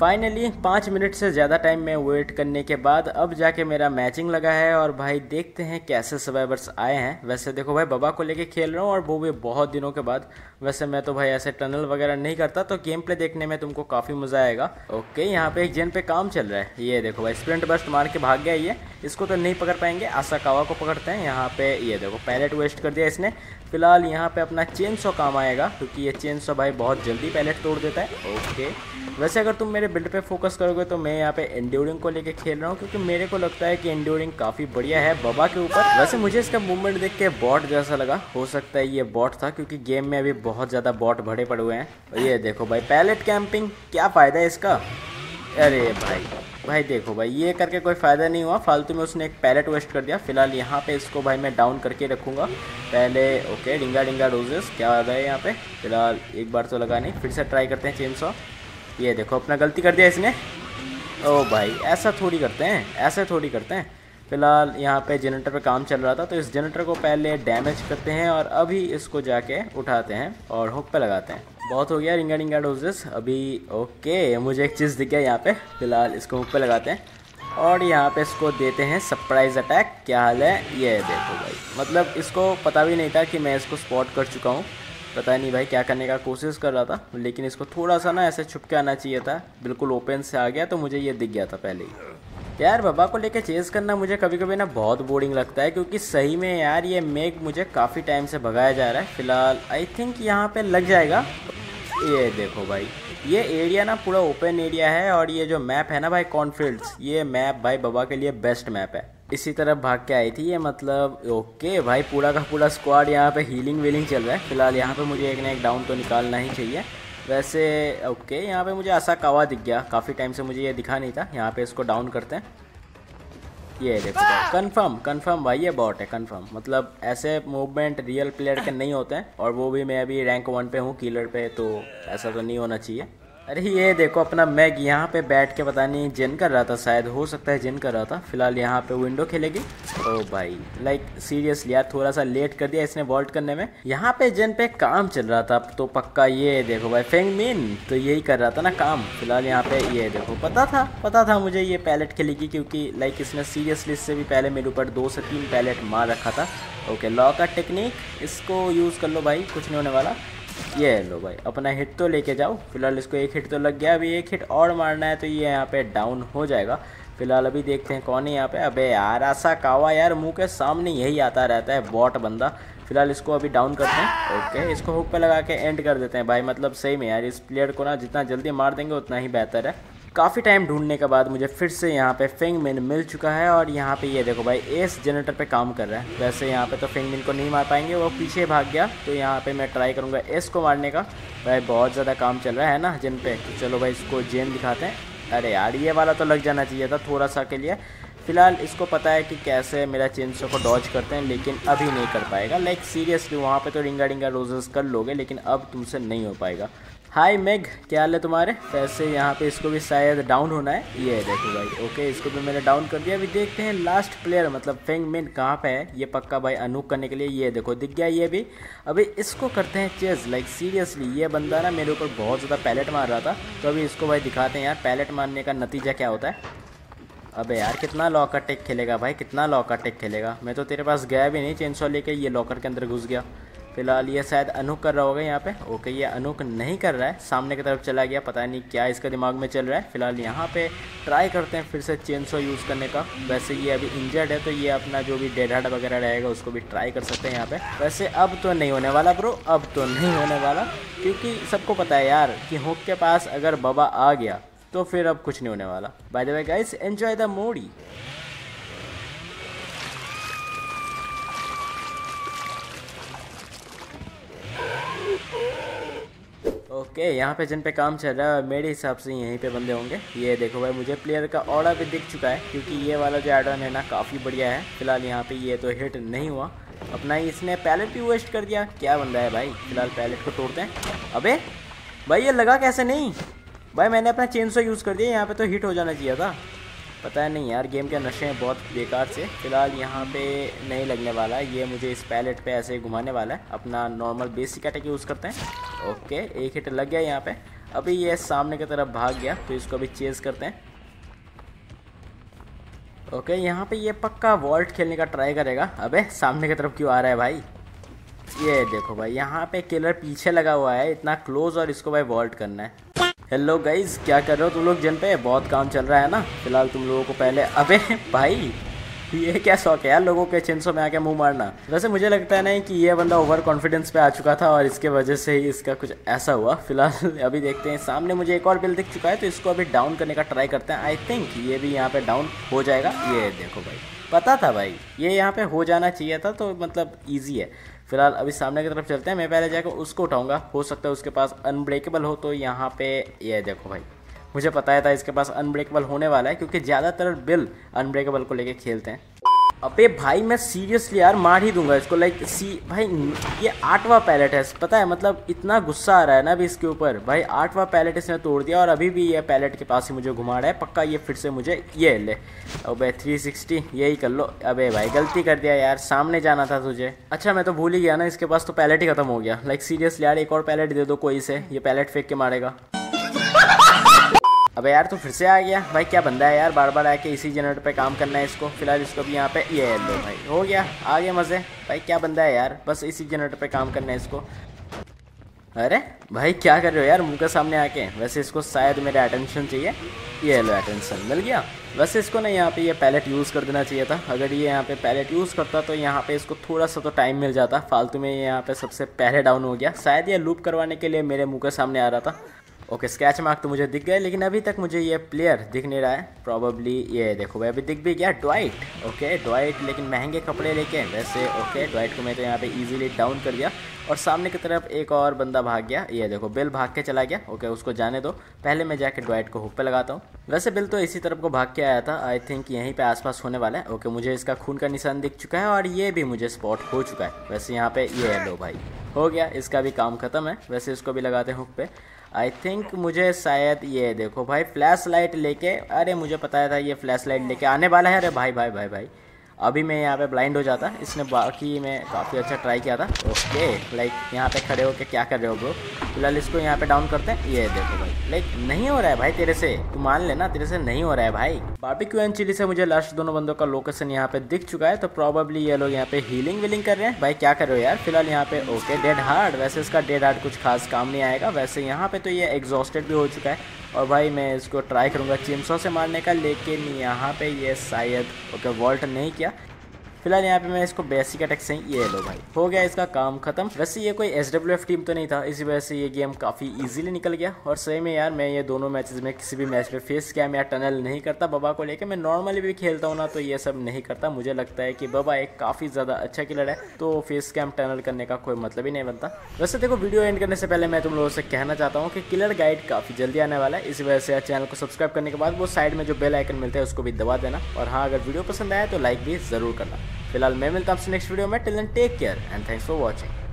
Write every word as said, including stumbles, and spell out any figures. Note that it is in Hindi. फाइनली पाँच मिनट से ज़्यादा टाइम में वेट करने के बाद अब जाके मेरा मैचिंग लगा है। और भाई देखते हैं कैसे सर्वाइवर्स आए हैं। वैसे देखो भाई बबा को लेके खेल रहा हूँ और वो भी बहुत दिनों के बाद। वैसे मैं तो भाई ऐसे टनल वगैरह नहीं करता, तो गेम प्ले देखने में तुमको काफ़ी मज़ा आएगा। ओके, यहाँ पे एक जेन पे काम चल रहा है। ये देखो भाई स्प्रिंट बस्ट मार के भाग गया। ये इसको तो नहीं पकड़ पाएंगे, आसाकावा को पकड़ते हैं यहाँ पे। ये देखो पैलेट वेस्ट कर दिया इसने। फिलहाल यहाँ पे अपना चेन सौ काम आएगा, क्योंकि ये चेन सौ भाई बहुत जल्दी पैलेट तोड़ देता है। ओके, वैसे अगर तुम मेरे बिल्ड पे फोकस करोगे तो मैं यहाँ पे एंड्योरिंग को लेके खेल रहा हूँ, क्योंकि मेरे को लगता है कि एंड्योरिंग काफ़ी बढ़िया है बबा के ऊपर। वैसे मुझे इसका मूवमेंट देख के बॉट जैसा लगा, हो सकता है ये बॉट था, क्योंकि गेम में अभी बहुत ज़्यादा बॉट भरे पड़े हुए हैं। ये देखो भाई पैलेट कैंपिंग, क्या फ़ायदा है इसका। अरे भाई भाई देखो भाई ये करके कोई फ़ायदा नहीं हुआ, फालतू में उसने एक पैलेट वेस्ट कर दिया। फिलहाल यहाँ पे इसको भाई मैं डाउन करके रखूँगा पहले। ओके, डिंगा डिंगा रोजेस क्या आ रहा है यहाँ पे। फिलहाल एक बार तो लगा नहीं, फिर से ट्राई करते हैं चेन सॉ। ये देखो अपना गलती कर दिया इसने। ओ भाई ऐसा थोड़ी करते हैं, ऐसा थोड़ी करते हैं। फिलहाल यहाँ पे जनरेटर पे काम चल रहा था, तो इस जनरेटर को पहले डैमेज करते हैं और अभी इसको जाके उठाते हैं और हुक पे लगाते हैं। बहुत हो गया रिंगा रिंगा डोजेस अभी। ओके, मुझे एक चीज़ दिख गया यहाँ पे। फिलहाल इसको हुक पे लगाते हैं और यहाँ पे इसको देते हैं सरप्राइज़ अटैक। क्या हाल है। ये देखो भाई, मतलब इसको पता भी नहीं था कि मैं इसको स्पॉट कर चुका हूँ। पता नहीं भाई क्या करने का कोशिश कर रहा था, लेकिन इसको थोड़ा सा ना ऐसे छुप के आना चाहिए था। बिल्कुल ओपन से आ गया, तो मुझे ये दिख गया था पहले ही। यार बबा को लेके चेज़ करना मुझे कभी कभी ना बहुत बोरिंग लगता है, क्योंकि सही में यार ये मेक मुझे काफ़ी टाइम से भगाया जा रहा है। फिलहाल आई थिंक यहाँ पे लग जाएगा। ये देखो भाई ये एरिया ना पूरा ओपन एरिया है, और ये जो मैप है ना भाई कॉन्फील्ड्स, ये मैप भाई बबा के लिए बेस्ट मैप है। इसी तरफ भाग के आई थी ये, मतलब। ओके भाई पूरा का पूरा स्क्वाड यहाँ पे हीलिंग वीलिंग चल रहा है। फिलहाल यहाँ पे मुझे एक ना एक डाउन तो निकालना ही चाहिए वैसे। ओके, यहाँ पे मुझे आसाकावा दिख गया, काफ़ी टाइम से मुझे ये दिखा नहीं था। यहाँ पे इसको डाउन करते हैं। ये देखो कंफर्म कंफर्म भाई ये बॉट है कंफर्म। मतलब ऐसे मूवमेंट रियल प्लेयर के नहीं होते हैं, और वो भी मैं अभी रैंक वन पे हूँ किलर पे, तो ऐसा तो नहीं होना चाहिए। अरे ये देखो अपना मैग यहाँ पे बैठ के पता नहीं जिन कर रहा था, शायद हो सकता है जिन कर रहा था। फिलहाल यहाँ पे विंडो खेलेगी। ओ भाई लाइक सीरियसली यार थोड़ा सा लेट कर दिया इसने वॉल्ट करने में। यहाँ पे जिन पे काम चल रहा था तो पक्का। ये देखो भाई फेंगमीन तो यही कर रहा था ना काम। फिलहाल यहाँ पे ये देखो पता था पता था मुझे ये पैलेट खेलेगी, क्योंकि लाइक इसने सीरियसली इससे भी पहले मेरे ऊपर दो से तीन पैलेट मार रखा था। ओके लॉ का टेक्निक इसको यूज़ कर लो भाई, कुछ नहीं होने वाला। ये लो भाई अपना हिट तो लेके जाओ। फिलहाल इसको एक हिट तो लग गया, अभी एक हिट और मारना है तो ये यहाँ पे डाउन हो जाएगा। फिलहाल अभी देखते हैं कौन है यहाँ पे। अबे यार आसाकावा यार मुंह के सामने यही आता रहता है बॉट बंदा। फिलहाल इसको अभी डाउन करते हैं। ओके, इसको हुक पे लगा के एंड कर देते हैं भाई। मतलब सही में यार इस प्लेयर को ना जितना जल्दी मार देंगे उतना ही बेहतर है। काफ़ी टाइम ढूंढने के बाद मुझे फिर से यहाँ पे फेंगमिन मिल चुका है, और यहाँ पे ये देखो भाई एस जनरेटर पे काम कर रहा है। वैसे यहाँ पे तो फेंगमिन को नहीं मार पाएंगे, वो पीछे भाग गया। तो यहाँ पे मैं ट्राई करूँगा एस को मारने का। भाई बहुत ज़्यादा काम चल रहा है ना जिन पे। चलो भाई इसको जेन दिखाते हैं। अरे यार ये वाला तो लग जाना चाहिए था थोड़ा सा के लिए। फिलहाल इसको पता है कि कैसे मेरा चेंसो को डॉज करते हैं, लेकिन अभी नहीं कर पाएगा। लाइक सीरियसली वहाँ पे तो रिंगा रिंगा रोजेस कर लोगे, लेकिन अब तुमसे नहीं हो पाएगा। हाय मेग क्या हाल है तुम्हारे। वैसे यहाँ पे इसको भी शायद डाउन होना है। ये देखो भाई ओके इसको भी मैंने डाउन कर दिया। अभी देखते हैं लास्ट प्लेयर मतलब फेंगमिन कहाँ पे है। ये पक्का भाई अनूक करने के लिए। ये देखो दिख गया ये भी। अभी इसको करते हैं चेज़। लाइक सीरियसली ये बंदा ना मेरे ऊपर बहुत ज़्यादा पैलेट मार रहा था, तो अभी इसको भाई दिखाते हैं यार पैलेट मारने का नतीजा क्या होता है। अबे यार कितना लॉकर टेक खेलेगा भाई, कितना लॉकर टेक खेलेगा। मैं तो तेरे पास गया भी नहीं चेनसॉ लेके, ये लॉकर के अंदर घुस गया। फिलहाल ये शायद अनूक कर रहा होगा यहाँ पे। ओके ये अनूक नहीं कर रहा है, सामने की तरफ चला गया। पता नहीं क्या इसका दिमाग में चल रहा है। फिलहाल यहाँ पे ट्राई करते हैं फिर से चेनसॉ यूज़ करने का। वैसे ये अभी इंजर्ड है, तो ये अपना जो भी डेड हार्ट वगैरह रहेगा उसको भी ट्राई कर सकते हैं यहाँ पे। वैसे अब तो नहीं होने वाला ब्रो, अब तो नहीं होने वाला, क्योंकि सबको पता है यार कि हुक के पास अगर बबा आ गया तो फिर अब कुछ नहीं होने वाला। By the way guys enjoy the movie. Okay okay, यहाँ पे जिन पे काम चल रहा है मेरे हिसाब से यहीं पे बंदे होंगे। ये देखो भाई मुझे प्लेयर का ऑर्डर भी दिख चुका है, क्योंकि ये वाला जो एडन है ना काफ़ी बढ़िया है। फिलहाल यहाँ पे ये तो हिट नहीं हुआ अपना ही, इसने पैलेट भी वेस्ट कर दिया। क्या बंदा है भाई। फिलहाल पैलेट को तोड़ते हैं। अबे भाई ये लगा कैसे नहीं भाई, मैंने अपना चेनसॉ यूज़ कर दिया। यहाँ पे तो हिट हो जाना चाहिए था। पता है नहीं यार गेम के नशे हैं बहुत बेकार से। फिलहाल यहाँ पे नहीं लगने वाला है, ये मुझे इस पैलेट पे ऐसे घुमाने वाला है। अपना नॉर्मल बेसिक अटैक यूज़ करते हैं। ओके एक हिट लग गया यहाँ पे। अभी ये सामने की तरफ भाग गया, तो इसको अभी चेज करते हैं। ओके, यहाँ पे ये पक्का वॉल्ट खेलने का ट्राई करेगा। अबे सामने की तरफ क्यों आ रहा है भाई? ये देखो भाई, यहाँ पे किलर पीछे लगा हुआ है इतना क्लोज, और इसको भाई वॉल्ट करना है। हेलो गाइज, क्या कर रहे हो तुम लोग? जिन पे बहुत काम चल रहा है ना फिलहाल तुम लोगों को पहले। अबे भाई ये क्या शौक है यार लोगों के चिंसों में आके मुंह मारना। वैसे मुझे लगता है नहीं कि ये बंदा ओवर कॉन्फिडेंस पे आ चुका था और इसके वजह से ही इसका कुछ ऐसा हुआ। फिलहाल अभी देखते हैं, सामने मुझे एक और बिल दिख चुका है, तो इसको अभी डाउन करने का ट्राई करते हैं। आई थिंक ये भी यहाँ पे डाउन हो जाएगा। ये देखो भाई, पता था भाई ये यहाँ पे हो जाना चाहिए था, तो मतलब ईजी है। फिलहाल अभी सामने की तरफ चलते हैं। मैं पहले जाकर उसको उठाऊंगा, हो सकता है उसके पास अनब्रेकेबल हो। तो यहाँ पे ये देखो भाई, मुझे पता है था इसके पास अनब्रेकेबल होने वाला है, क्योंकि ज़्यादातर बिल अनब्रेकेबल को लेके खेलते हैं। अबे भाई मैं सीरियसली यार मार ही दूंगा इसको। लाइक सी भाई, ये आठवां पैलेट है पता है, मतलब इतना गुस्सा आ रहा है ना अभी इसके ऊपर। भाई आठवां पैलेट इसने तोड़ दिया, और अभी भी ये पैलेट के पास ही मुझे घुमा रहा है पक्का। ये फिर से मुझे ये ले, अबे थ्री सिक्स्टी यही कर लो। अबे भाई गलती कर दिया यार, सामने जाना था तुझे। अच्छा मैं तो भूल ही गया ना, इसके पास तो पैलेट ही खत्म हो गया। लाइक सीरियसली यार, एक और पैलेट दे दो कोई से, ये पैलेट फेंक के मारेगा। अबे यार तो फिर से आ गया भाई, क्या बंदा है यार, बार बार आके इसी जनरेटर पे काम करना है इसको। फिलहाल इसको भी यहाँ पे ये लो भाई, हो गया, आ गया मज़े। भाई क्या बंदा है यार, बस इसी जनरेटर पे काम करना है इसको। अरे भाई क्या कर रहे हो यार मुंह के सामने आके? वैसे इसको शायद मेरा अटेंशन चाहिए। ये लो अटेंशन, मिल गया। वैसे इसको ना यहाँ पे ये पैलेट यूज़ कर देना चाहिए था। अगर ये यहाँ पे पैलेट यूज़ करता तो यहाँ पे इसको थोड़ा सा तो टाइम मिल जाता। फालतू में ये यहाँ पे सबसे पहले डाउन हो गया। शायद ये लूप करवाने के लिए मेरे मुँह के सामने आ रहा था। ओके, स्क्रैच मार्क तो मुझे दिख गया, लेकिन अभी तक मुझे ये प्लेयर दिख नहीं रहा है प्रॉबली। ये देखो भाई, अभी दिख भी गया, ड्वाइट। ओके ड्वाइट, लेकिन महंगे कपड़े लेके वैसे। ओके ड्वाइट को मैं तो यहाँ पे इजीली डाउन कर दिया, और सामने की तरफ एक और बंदा भाग गया। ये देखो बिल भाग के चला गया। ओके उसको जाने दो, पहले मैं जाके ड्वाइट को हुक पे लगाता हूँ। वैसे बिल तो इसी तरफ को भाग के आया था। आई थिंक यहीं पे आसपास होने वाला है। ओके मुझे इसका खून का निशान दिख चुका है, और ये भी मुझे स्पॉट हो चुका है। वैसे यहाँ पे ये लो भाई, हो गया, इसका भी काम खत्म है। वैसे इसको भी लगाते हैं हुक पे। आई थिंक मुझे शायद ये देखो भाई फ्लैश लाइट लेके, अरे मुझे पता था ये फ्लैश लाइट लेके आने वाला है। अरे भाई भाई भाई भाई, अभी मैं यहाँ पे ब्लाइंड हो जाता। इसने बाकी में काफ़ी अच्छा ट्राई किया था। ओके लाइक यहाँ पे खड़े होके क्या कर रहे हो ब्रो? फिलहाल इसको यहाँ पे डाउन करते हैं। ये देखो भाई, लाइक नहीं हो रहा है भाई तेरे से, तू मान लेना तेरे से नहीं हो रहा है भाई। बारबेक्यू एंड चिली से मुझे लास्ट दोनों बंदों का लोकेशन यहाँ पे दिख चुका है, तो प्रॉबेबली ये लोग यहाँ पे हीलिंग विलिंग कर रहे हैं। भाई क्या कर रहे हो यार? फिलहाल यहाँ पे ओके डेड हार्ट। वैसे इसका डेड हार्ट कुछ खास काम नहीं आएगा। वैसे यहाँ पे तो ये एग्जॉस्टेड भी हो चुका है, और भाई मैं इसको ट्राई करूँगा चिमसो से मारने का, लेकिन यहाँ पे ये शायद ओके वॉल्ट नहीं किया। फिलहाल यहाँ पे मैं इसको बेसिक अटैक से ही ये लो भाई, हो गया, इसका काम खत्म। वैसे ये कोई एस डब्ल्यू एफ टीम तो नहीं था, इसी वजह से ये गेम काफ़ी इजीली निकल गया। और सही में यार मैं ये दोनों मैचेस में किसी भी मैच में फेस स्कैम या टनल नहीं करता बबा को लेके। मैं नॉर्मली भी खेलता हूँ ना, तो ये सब नहीं करता। मुझे लगता है कि बबा एक काफ़ी ज़्यादा अच्छा किलर है, तो फेस स्कैम टनल करने का कोई मतलब ही नहीं बनता। वैसे देखो वीडियो एंड करने से पहले मैं तुम लोगों से कहना चाहता हूँ कि किलर गाइड काफ़ी जल्दी आने वाला है, इसी वजह से चैनल को सब्सक्राइब करने के बाद वो साइड में जो बेल आइकन मिलता है उसको भी दबा देना। और हाँ, अगर वीडियो पसंद आया तो लाइक भी ज़रूर करना। फिलहाल मैं मिलता हूं आपसे नेक्स्ट वीडियो में। Till then take care and thanks for watching.